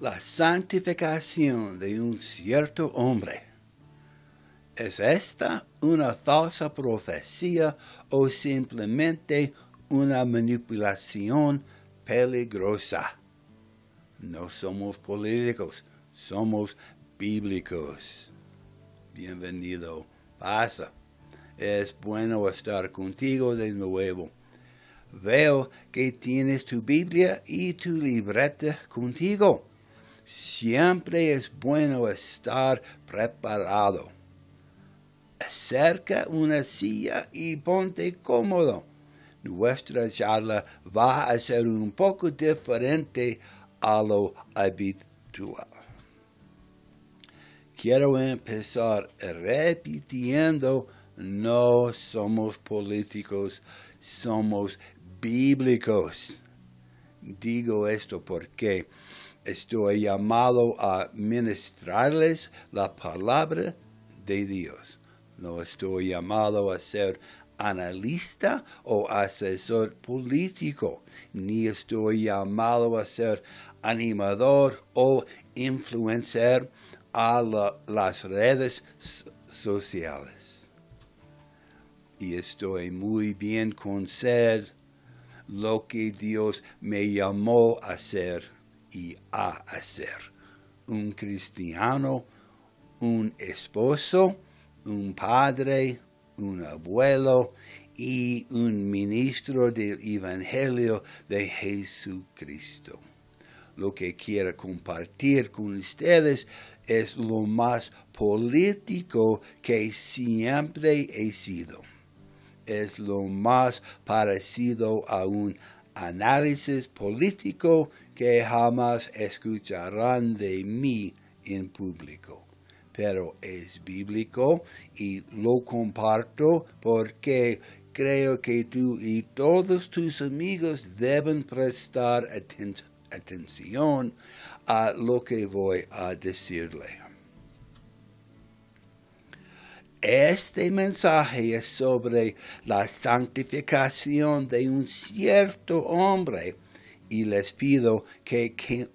la santificación de un cierto hombre. ¿Es esta una falsa profecía o simplemente una manipulación peligrosa? No somos políticos, somos bíblicos. Bienvenido, pasa. Es bueno estar contigo de nuevo. Veo que tienes tu Biblia y tu libreta contigo. Siempre es bueno estar preparado. Acerca una silla y ponte cómodo. Nuestra charla va a ser un poco diferente a lo habitual. Quiero empezar repitiendo, no somos políticos, somos bíblicos. Digo esto porque estoy llamado a ministrarles la palabra de Dios. No estoy llamado a ser analista o asesor político, ni estoy llamado a ser animador o influencer a las redes sociales. Y estoy muy bien con ser lo que Dios me llamó a ser y a hacer. Un cristiano, un esposo, un padre, un abuelo y un ministro del Evangelio de Jesucristo. Lo que quiero compartir con ustedes es lo más político que siempre he sido. Es lo más parecido a un análisis político que jamás escucharán de mí en público. Pero es bíblico y lo comparto porque creo que tú y todos tus amigos deben prestar atención a lo que voy a decirle. Este mensaje es sobre la santificación de un cierto hombre. Y les pido que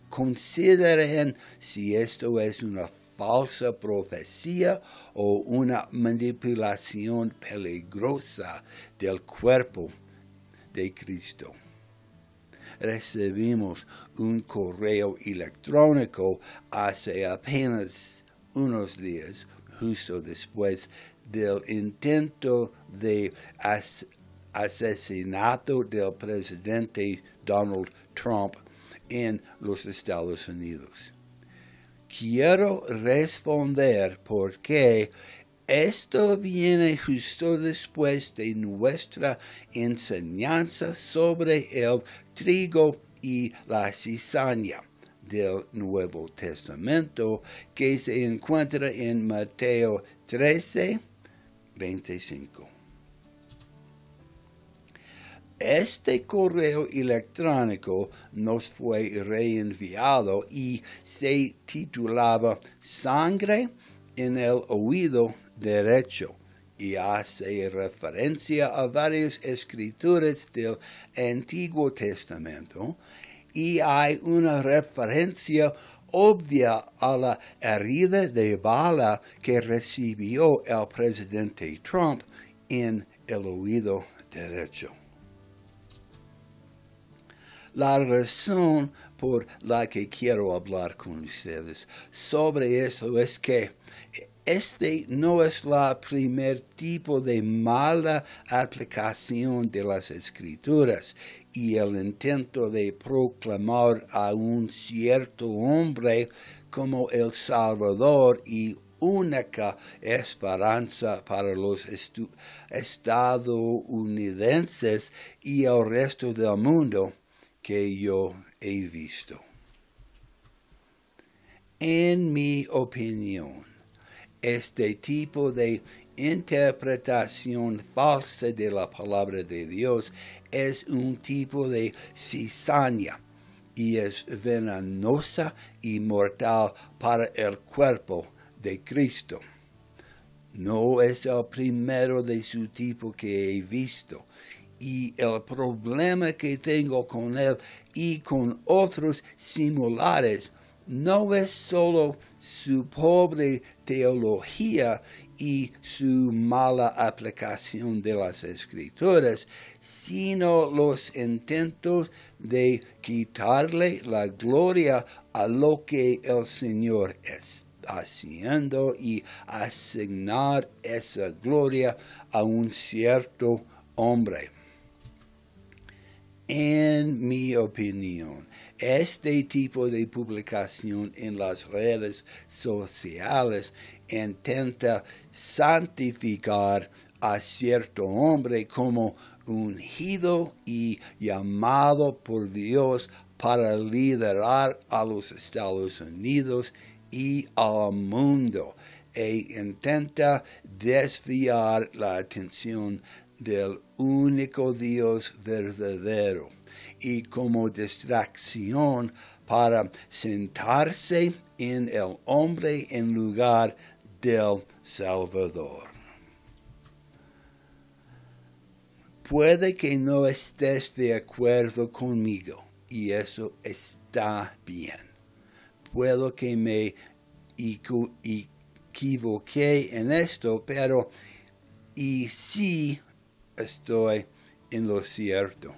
consideren si esto es una falsa profecía o una manipulación peligrosa del cuerpo de Cristo. Recibimos un correo electrónico hace apenas unos días, justo después del intento de asesinato del presidente Donald Trump en los Estados Unidos. Quiero responder porque esto viene justo después de nuestra enseñanza sobre el trigo y la cizaña del Nuevo Testamento que se encuentra en Mateo 13, 25. Este correo electrónico nos fue reenviado y se titulaba Sangre en el oído derecho y hace referencia a varias escrituras del Antiguo Testamento y hay una referencia obvia a la herida de bala que recibió el presidente Trump en el oído derecho. La razón por la que quiero hablar con ustedes sobre eso es que este no es el primer tipo de mala aplicación de las Escrituras y el intento de proclamar a un cierto hombre como el Salvador y única esperanza para los estadounidenses y el resto del mundo que yo he visto. En mi opinión, este tipo de interpretación falsa de la palabra de Dios es un tipo de cizaña y es venenosa y mortal para el cuerpo de Cristo. No es el primero de su tipo que he visto. Y el problema que tengo con él y con otros similares no es solo su pobre teología y su mala aplicación de las Escrituras, sino los intentos de quitarle la gloria a lo que el Señor es haciendo y asignar esa gloria a un cierto hombre. En mi opinión, este tipo de publicación en las redes sociales intenta santificar a cierto hombre como ungido y llamado por Dios para liderar a los Estados Unidos y al mundo, e intenta desviar la atención del único Dios verdadero, y como distracción para sentarse en el hombre en lugar del Salvador. Puede que no estés de acuerdo conmigo, y eso está bien. Puedo que me equivoqué en esto, pero y sí estoy en lo cierto.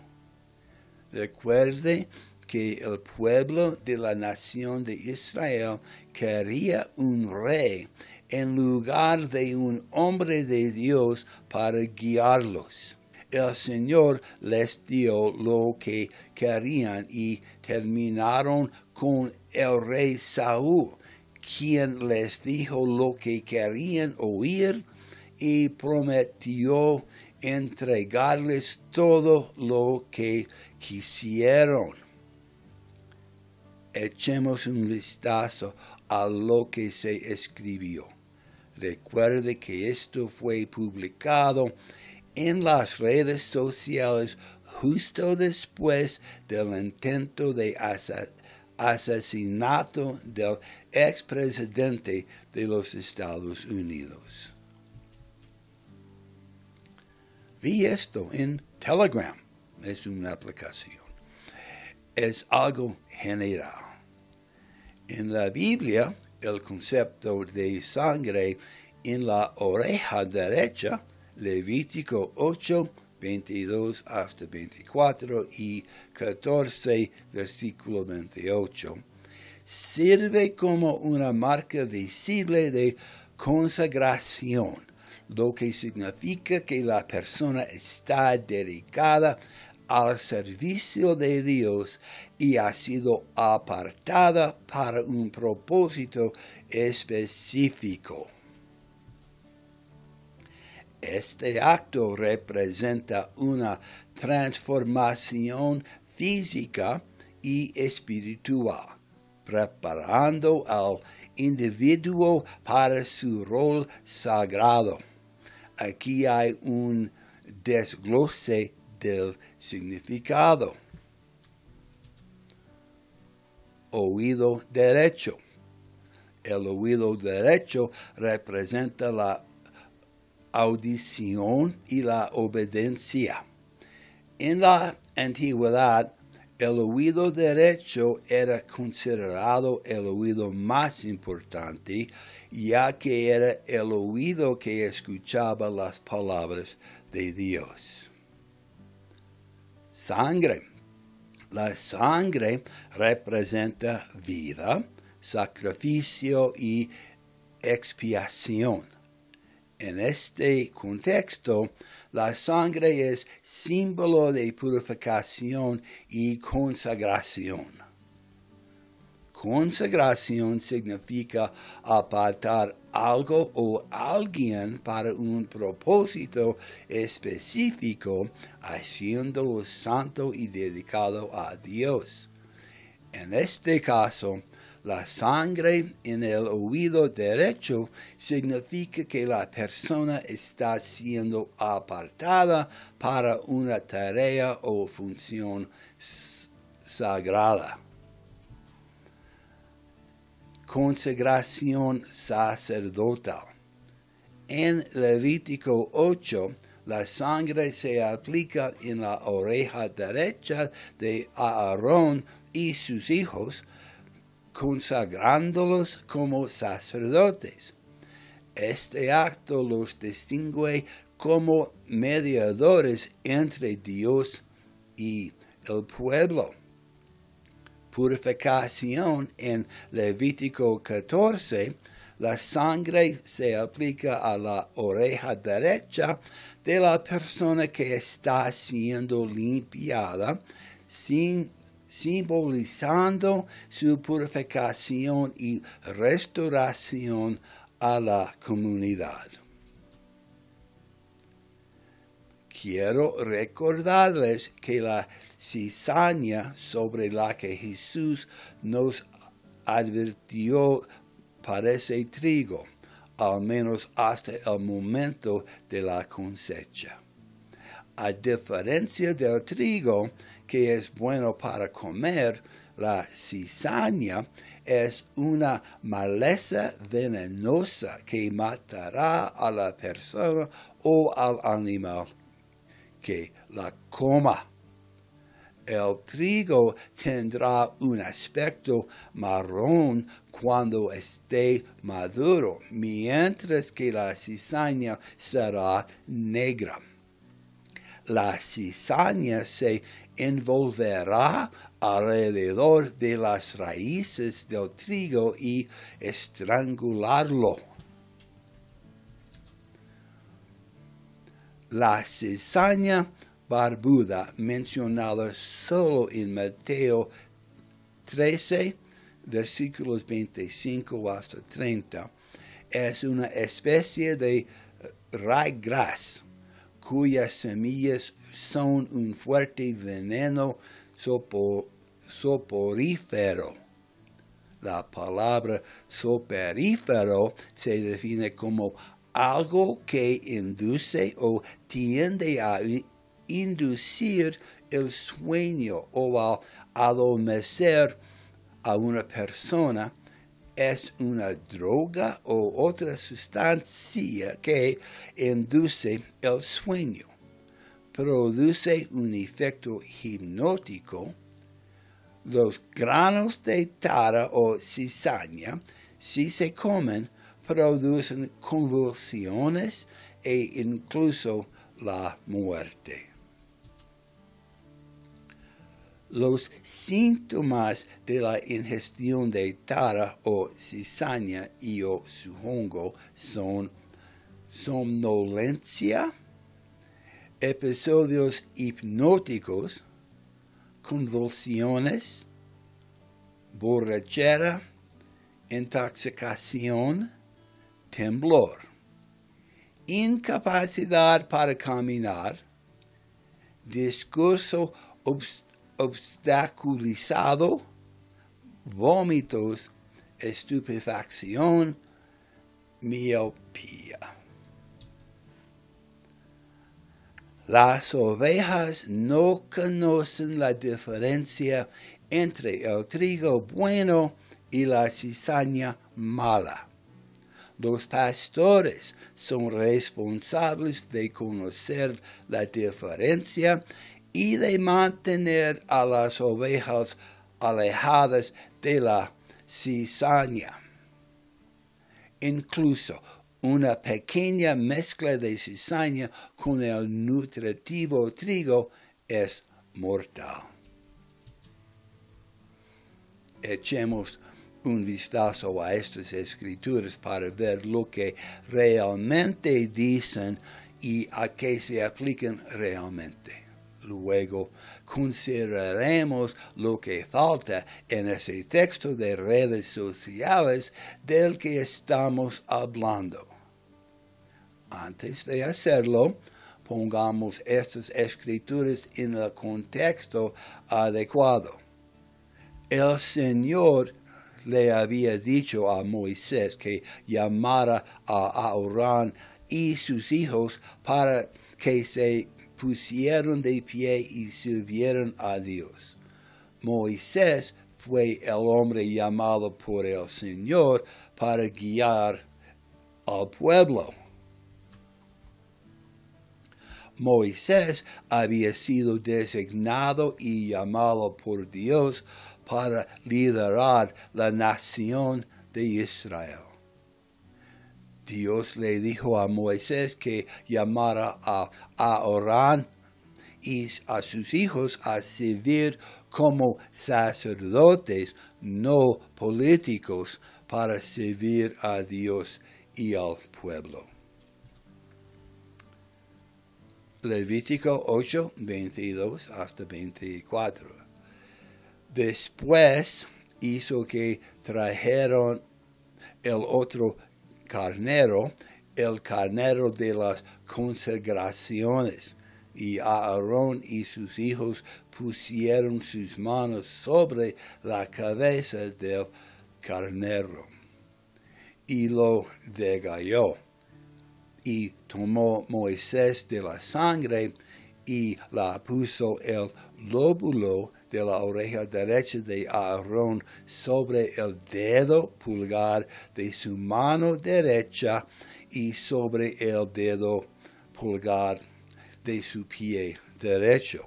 Recuerde que el pueblo de la nación de Israel quería un rey en lugar de un hombre de Dios para guiarlos. El Señor les dio lo que querían y terminaron con el rey Saúl, quien les dijo lo que querían oír y prometió entregarles todo lo que quisieron. Echemos un vistazo a lo que se escribió. Recuerde que esto fue publicado en las redes sociales justo después del intento de asesinato del expresidente de los Estados Unidos. Vi esto en Telegram. Es una aplicación. Es algo general. En la Biblia, el concepto de sangre en la oreja derecha, Levítico 8, 22 hasta 24 y 14, versículo 28, sirve como una marca visible de consagración, lo que significa que la persona está dedicada al servicio de Dios y ha sido apartada para un propósito específico. Este acto representa una transformación física y espiritual, preparando al individuo para su rol sagrado. Aquí hay un desglose del significado. Oído derecho. El oído derecho representa la audición y la obediencia. En la antigüedad, el oído derecho era considerado el oído más importante, ya que era el oído que escuchaba las palabras de Dios. Sangre. La sangre representa vida, sacrificio y expiación. En este contexto, la sangre es símbolo de purificación y consagración. Consagración significa apartar algo o alguien para un propósito específico, haciéndolo santo y dedicado a Dios. En este caso, la sangre en el oído derecho significa que la persona está siendo apartada para una tarea o función sagrada. Consagración sacerdotal. En Levítico 8, la sangre se aplica en la oreja derecha de Aarón y sus hijos, consagrándolos como sacerdotes. Este acto los distingue como mediadores entre Dios y el pueblo. Purificación en Levítico 14. La sangre se aplica a la oreja derecha de la persona que está siendo limpiada, simbolizando su purificación y restauración a la comunidad. Quiero recordarles que la cizaña sobre la que Jesús nos advirtió parece trigo, al menos hasta el momento de la cosecha. A diferencia del trigo, que es bueno para comer, la cizaña es una maleza venenosa que matará a la persona o al animal que la coma. El trigo tendrá un aspecto marrón cuando esté maduro, mientras que la cizaña será negra. La cizaña se envolverá alrededor de las raíces del trigo y estrangularlo. La cizaña barbuda, mencionada solo en Mateo 13, versículos 25 hasta 30, es una especie de raigras cuyas semillas son un fuerte veneno soporífero. La palabra soporífero se define como algo que induce o tiende a inducir el sueño o al adormecer a una persona. Es una droga o otra sustancia que induce el sueño, produce un efecto hipnótico. Los granos de tara o cizaña, si se comen, producen convulsiones e incluso la muerte. Los síntomas de la ingestión de tara o cizaña y o su hongo son somnolencia, episodios hipnóticos, convulsiones, borrachera, intoxicación, temblor, incapacidad para caminar, discurso obstaculizado, vómitos, estupefacción, miopía. Las ovejas no conocen la diferencia entre el trigo bueno y la cizaña mala. Los pastores son responsables de conocer la diferencia y de mantener a las ovejas alejadas de la cizaña. Incluso una pequeña mezcla de cizaña con el nutritivo trigo es mortal. Echemos un vistazo a estas escrituras para ver lo que realmente dicen y a qué se aplican realmente. Luego consideraremos lo que falta en ese texto de redes sociales del que estamos hablando. Antes de hacerlo, pongamos estas escrituras en el contexto adecuado. El Señor le había dicho a Moisés que llamara a Aarón y sus hijos para que se pusieran de pie y sirvieran a Dios. Moisés fue el hombre llamado por el Señor para guiar al pueblo. Moisés había sido designado y llamado por Dios para liderar la nación de Israel. Dios le dijo a Moisés que llamara a Aarón y a sus hijos a servir como sacerdotes, no políticos, para servir a Dios y al pueblo. Levítico 8, 22 hasta 24. Después hizo que trajeron el otro carnero, el carnero de las consagraciones, y Aarón y sus hijos pusieron sus manos sobre la cabeza del carnero, y lo degolló. Y tomó Moisés de la sangre y la puso el lóbulo de la oreja derecha de Aarón sobre el dedo pulgar de su mano derecha y sobre el dedo pulgar de su pie derecho.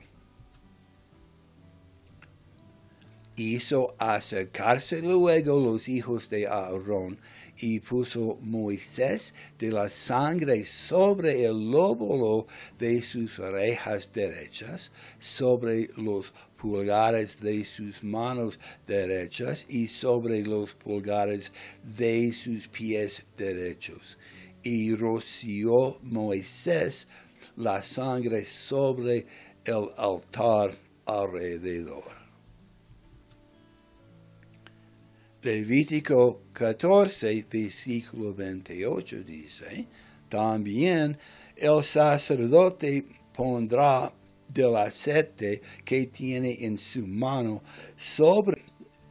Hizo acercarse luego los hijos de Aarón y puso Moisés de la sangre sobre el lóbulo de sus orejas derechas, sobre los pulgares de sus manos derechas y sobre los pulgares de sus pies derechos. Y roció Moisés la sangre sobre el altar alrededor. Levítico 14, versículo 28 dice, también el sacerdote pondrá del aceite que tiene en su mano sobre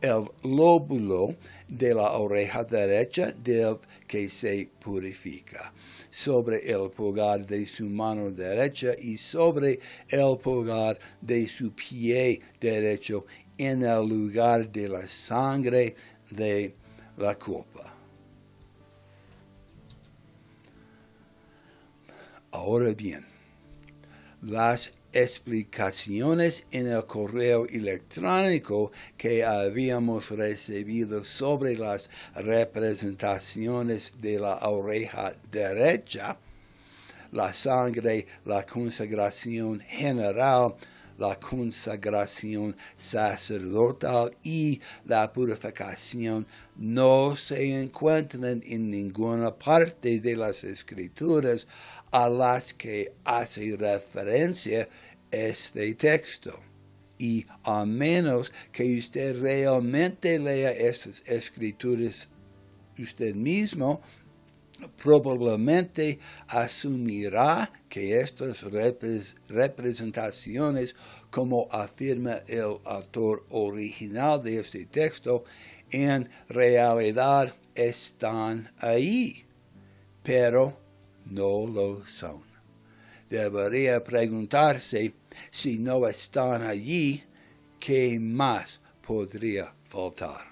el lóbulo de la oreja derecha del que se purifica, sobre el pulgar de su mano derecha y sobre el pulgar de su pie derecho, en el lugar de la sangre de la copa. Ahora bien, las explicaciones en el correo electrónico que habíamos recibido sobre las representaciones de la oreja derecha, la sangre, la consagración general, la consagración sacerdotal y la purificación no se encuentran en ninguna parte de las Escrituras a las que hace referencia este texto. Y a menos que usted realmente lea estas Escrituras usted mismo, probablemente asumirá que estas representaciones, como afirma el autor original de este texto, en realidad están ahí, pero no lo son. Debería preguntarse, si no están allí, ¿qué más podría faltar?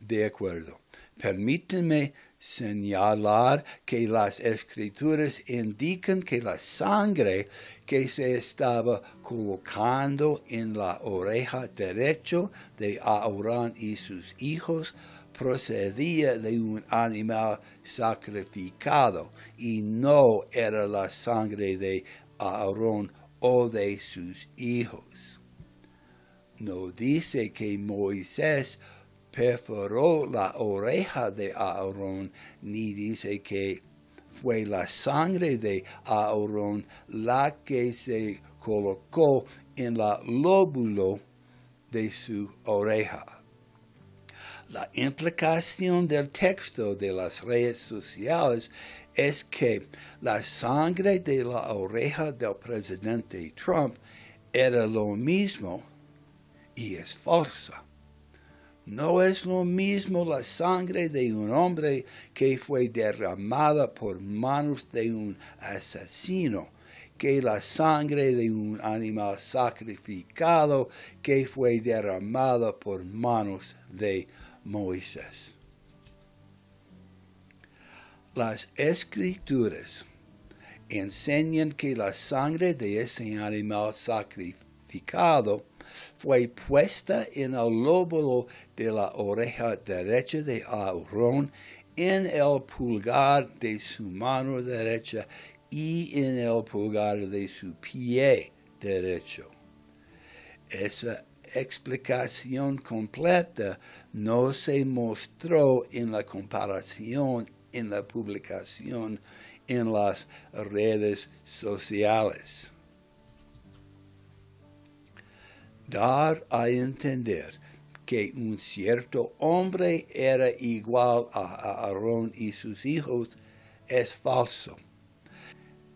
De acuerdo. Permítanme señalar que las Escrituras indican que la sangre que se estaba colocando en la oreja derecha de Aarón y sus hijos procedía de un animal sacrificado y no era la sangre de Aarón o de sus hijos. No dice que Moisés perforó la oreja de Aarón, ni dice que fue la sangre de Aarón la que se colocó en la lóbulo de su oreja. La implicación del texto de las redes sociales es que la sangre de la oreja del presidente Trump era lo mismo y es falsa. No es lo mismo la sangre de un hombre que fue derramada por manos de un asesino que la sangre de un animal sacrificado que fue derramada por manos de Moisés. Las Escrituras enseñan que la sangre de ese animal sacrificado fue puesta en el lóbulo de la oreja derecha de Aarón, en el pulgar de su mano derecha y en el pulgar de su pie derecho. Esa explicación completa no se mostró en la comparación, en la publicación, en las redes sociales. Dar a entender que un cierto hombre era igual a Aarón y sus hijos es falso,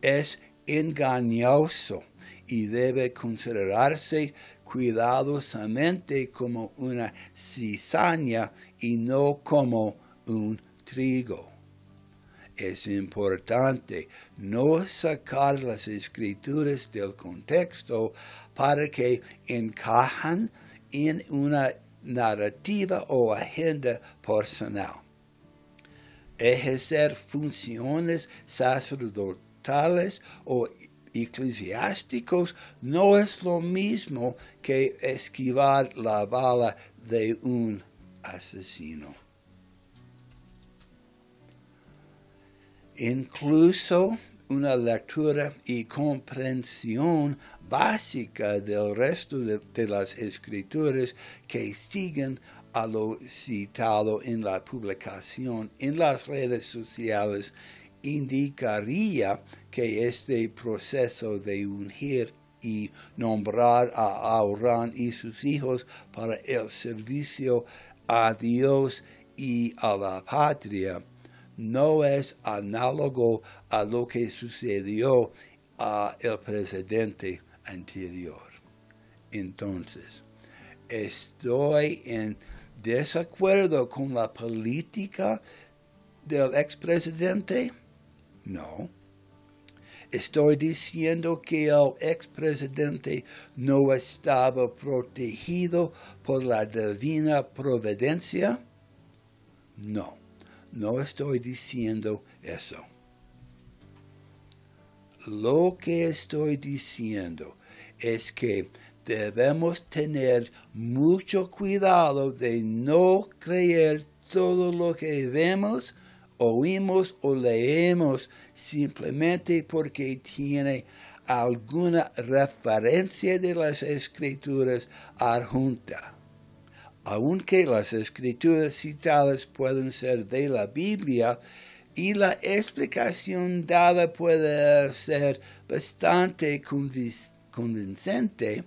es engañoso y debe considerarse cuidadosamente como una cizaña y no como un trigo. Es importante no sacar las escrituras del contexto para que encajan en una narrativa o agenda personal. Ejercer funciones sacerdotales o eclesiásticos no es lo mismo que esquivar la bala de un asesino. Incluso una lectura y comprensión básica del resto de las escrituras que siguen a lo citado en la publicación en las redes sociales indicaría que este proceso de ungir y nombrar a Aarón y sus hijos para el servicio a Dios y a la patria no es análogo a lo que sucedió al presidente anterior. Entonces, estoy en desacuerdo con la política del expresidente. No. Estoy diciendo que el expresidente no estaba protegido por la divina providencia. No, no estoy diciendo eso. Lo que estoy diciendo es que debemos tener mucho cuidado de no creer todo lo que vemos, oímos o leemos simplemente porque tiene alguna referencia de las Escrituras adjunta. Aunque las Escrituras citadas pueden ser de la Biblia y la explicación dada puede ser bastante convincente,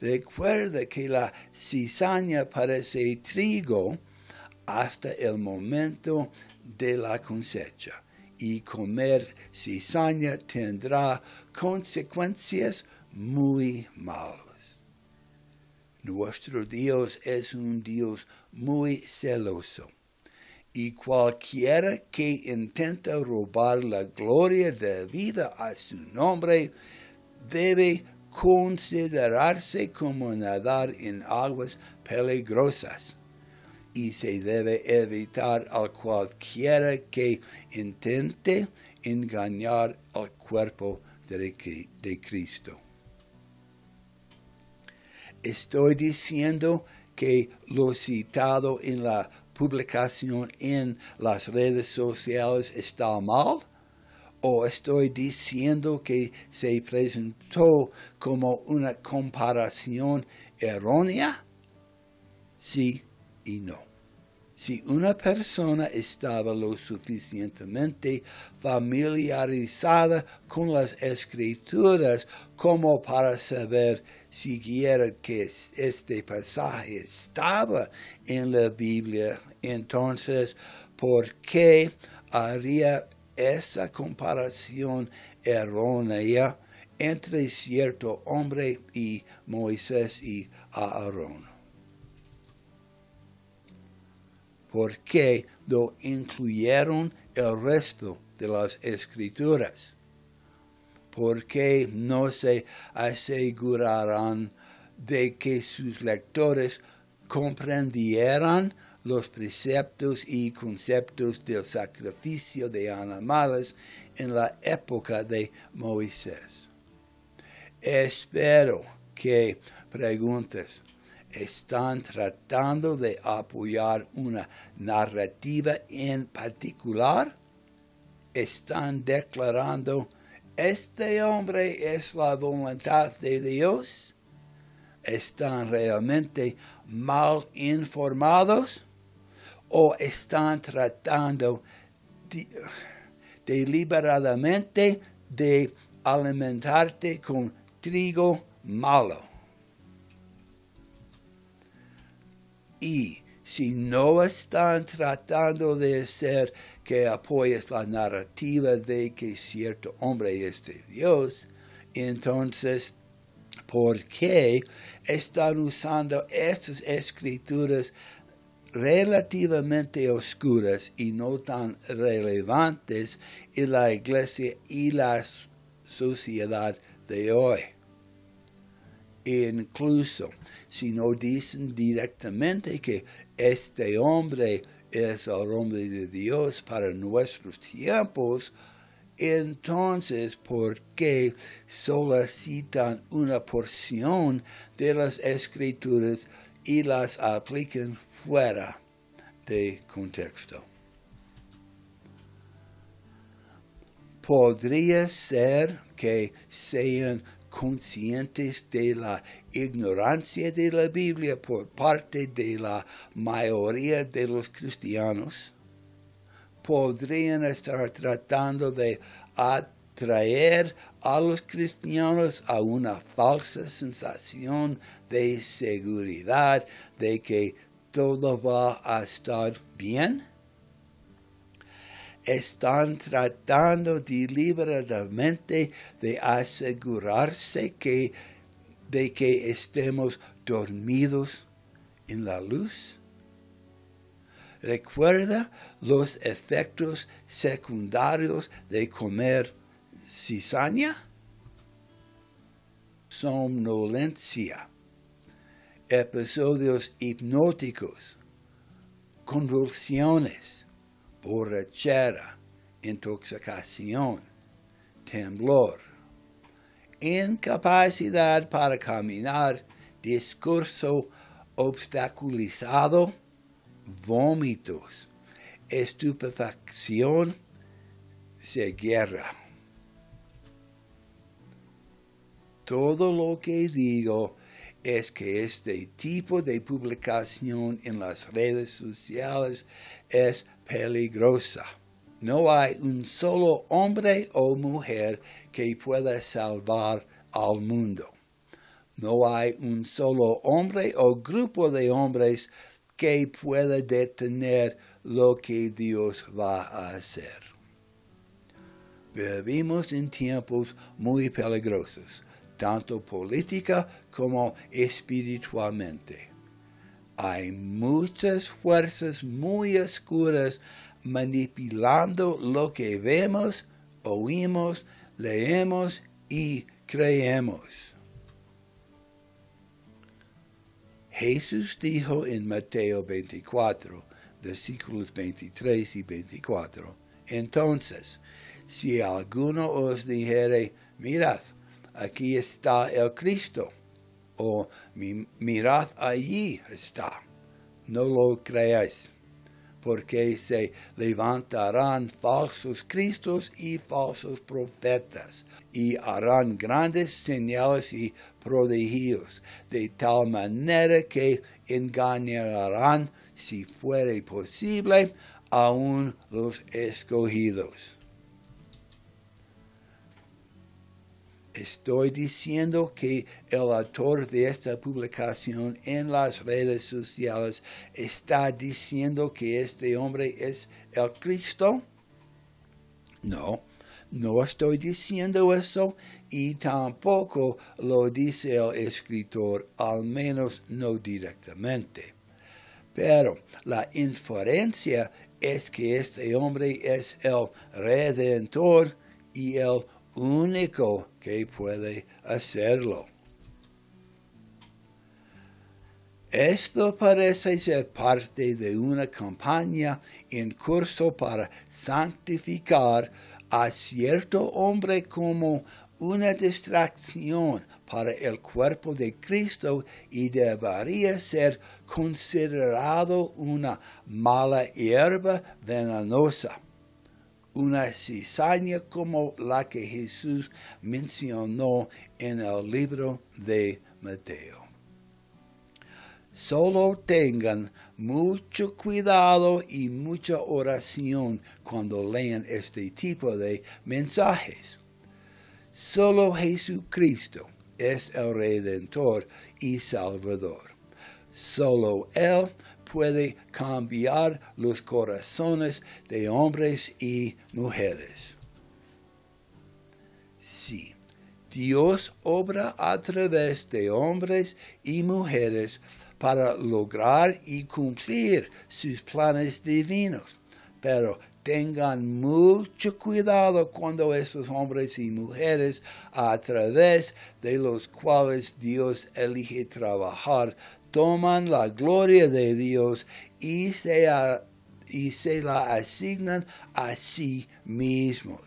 recuerda que la cizaña parece trigo hasta el momento de la cosecha, y comer cizaña tendrá consecuencias muy malas. Nuestro Dios es un Dios muy celoso, y cualquiera que intenta robar la gloria debida a su nombre debe considerarse como nadar en aguas peligrosas, y se debe evitar a cualquiera que intente engañar al cuerpo de Cristo. Estoy diciendo que lo citado en la publicación en las redes sociales está mal, o estoy diciendo que se presentó como una comparación errónea. Sí y no. Si una persona estaba lo suficientemente familiarizada con las Escrituras como para saber siquiera que este pasaje estaba en la Biblia, entonces, ¿por qué haría esa comparación errónea entre cierto hombre y Moisés y Aarón? ¿Por qué no incluyeron el resto de las Escrituras? ¿Por qué no se asegurarán de que sus lectores comprendieran los preceptos y conceptos del sacrificio de animales en la época de Moisés? Espero que preguntas. Están tratando de apoyar una narrativa en particular. Están declarando, este hombre es la voluntad de Dios. ¿Están realmente mal informados? ¿O están tratando deliberadamente de alimentarte con trigo malo? Y si no están tratando de hacer que apoyes la narrativa de que cierto hombre es de Dios, entonces, ¿por qué están usando estas escrituras relativamente oscuras y no tan relevantes en la iglesia y la sociedad de hoy? Incluso si no dicen directamente que este hombre es el hombre de Dios para nuestros tiempos, entonces, ¿por qué solo citan una porción de las escrituras y las aplican fuera de contexto? Podría ser que sean conscientes de la ignorancia de la Biblia por parte de la mayoría de los cristianos. Podrían estar tratando de atraer a los cristianos a una falsa sensación de seguridad de que todo va a estar bien. Están tratando deliberadamente de asegurarse de que estemos dormidos en la luz. Recuerda los efectos secundarios de comer cizaña. Somnolencia, episodios hipnóticos, convulsiones, borrachera, intoxicación, temblor, incapacidad para caminar, discurso obstaculizado, vómitos, estupefacción, ceguera. Todo lo que digo es que este tipo de publicación en las redes sociales es peligrosa. No hay un solo hombre o mujer que pueda salvar al mundo. No hay un solo hombre o grupo de hombres que pueda detener lo que Dios va a hacer. Vivimos en tiempos muy peligrosos, tanto política como espiritualmente. Hay muchas fuerzas muy oscuras manipulando lo que vemos, oímos, leemos y creemos. Jesús dijo en Mateo 24, versículos 23 y 24, entonces, si alguno os dijere, mirad, aquí está el Cristo, o mirad, allí está, no lo creáis, porque se levantarán falsos cristos y falsos profetas, y harán grandes señales y prodigios, de tal manera que engañarán, si fuere posible, aún los escogidos. Estoy diciendo que el autor de esta publicación en las redes sociales está diciendo que este hombre es el Cristo. No, no estoy diciendo eso y tampoco lo dice el escritor, al menos no directamente. Pero la inferencia es que este hombre es el Redentor y el único que puede hacerlo. Esto parece ser parte de una campaña en curso para santificar a cierto hombre como una distracción para el cuerpo de Cristo y debería ser considerado una mala hierba venenosa, una cizaña como la que Jesús mencionó en el libro de Mateo. Solo tengan mucho cuidado y mucha oración cuando lean este tipo de mensajes. Solo Jesucristo es el Redentor y Salvador. Solo Él puede cambiar los corazones de hombres y mujeres. Sí, Dios obra a través de hombres y mujeres para lograr y cumplir sus planes divinos, pero tengan mucho cuidado cuando estos hombres y mujeres a través de los cuales Dios elige trabajar toman la gloria de Dios y se la asignan a sí mismos.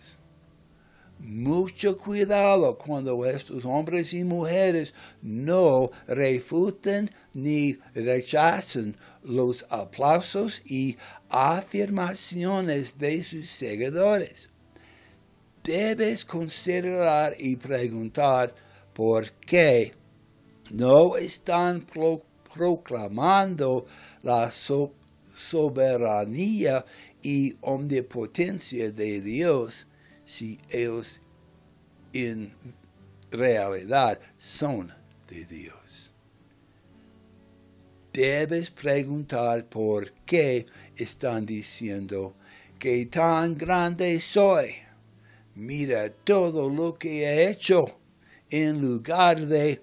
Mucho cuidado cuando estos hombres y mujeres no refuten ni rechacen los aplausos y afirmaciones de sus seguidores. Debes considerar y preguntar por qué no están proclamando la soberanía y omnipotencia de Dios, si ellos en realidad son de Dios. Debes preguntar por qué están diciendo que tan grande soy. Mira todo lo que he hecho, en lugar de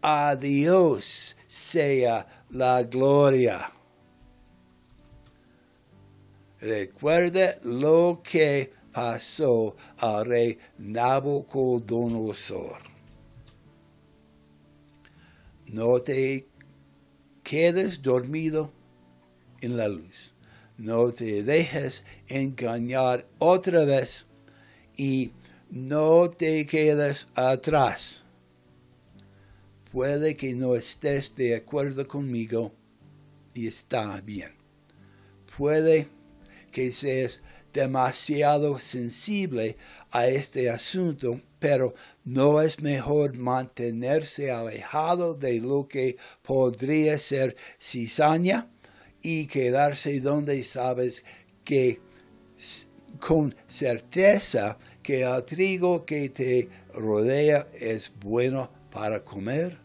a Dios sea la gloria. Recuerde lo que pasó al rey Nabucodonosor. No te quedes dormido en la luz. No te dejes engañar otra vez y no te quedes atrás. Puede que no estés de acuerdo conmigo y está bien. Puede que seas demasiado sensible a este asunto, pero no es mejor mantenerse alejado de lo que podría ser cizaña y quedarse donde sabes que con certeza que el trigo que te rodea es bueno para comer.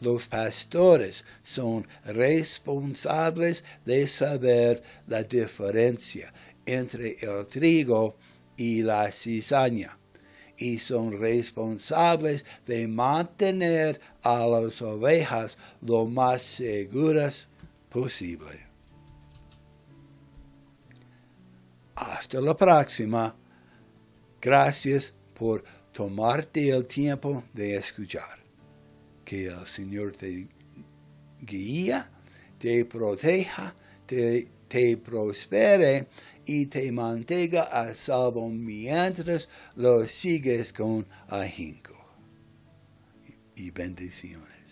Los pastores son responsables de saber la diferencia entre el trigo y la cizaña, y son responsables de mantener a las ovejas lo más seguras posible. Hasta la próxima. Gracias por tomarte el tiempo de escuchar. Que el Señor te guíe, te proteja, te prospere y te mantenga a salvo mientras lo sigues con ahínco y bendiciones.